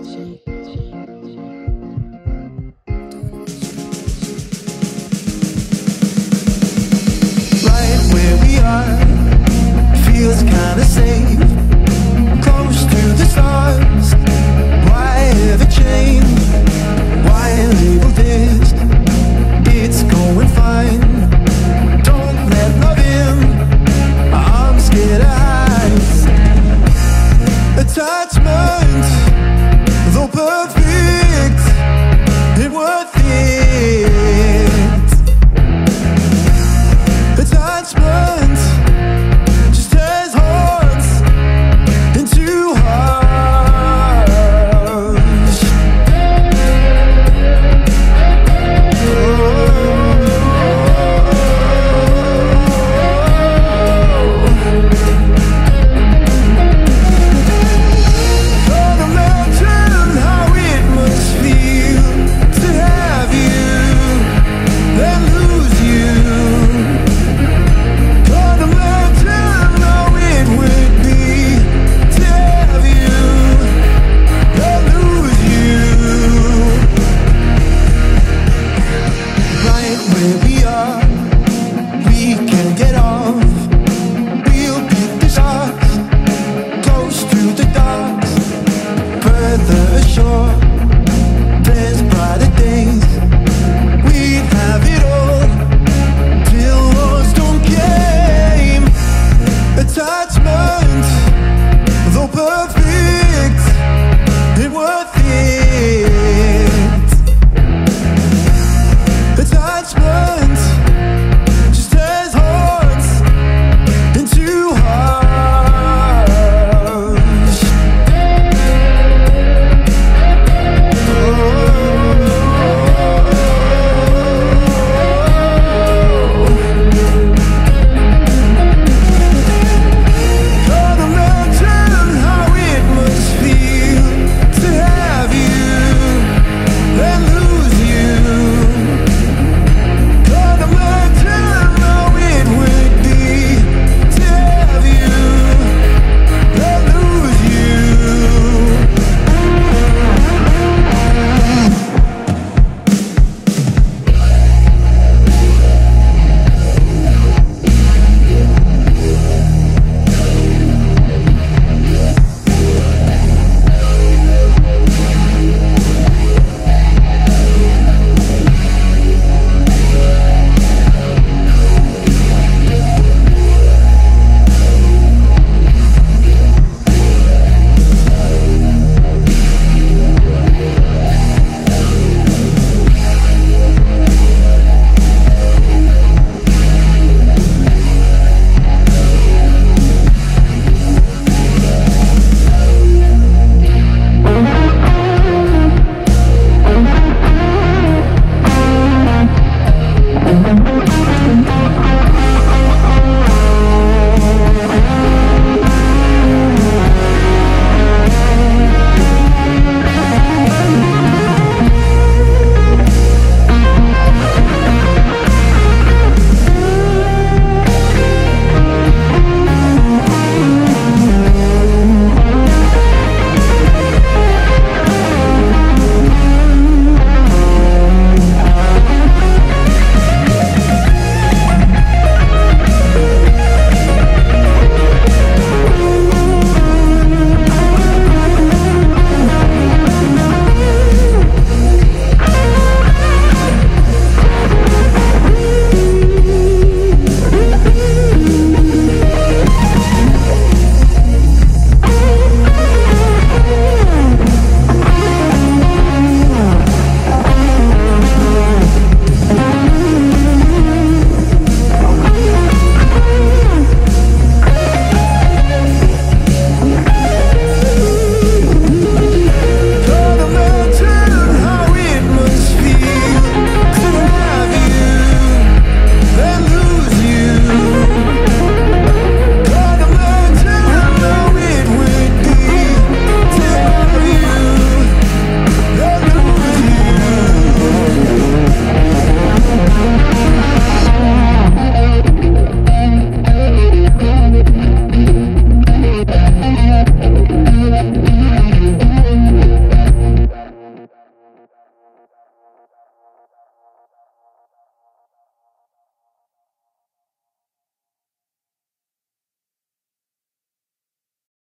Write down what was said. Right where we are feels kinda safe.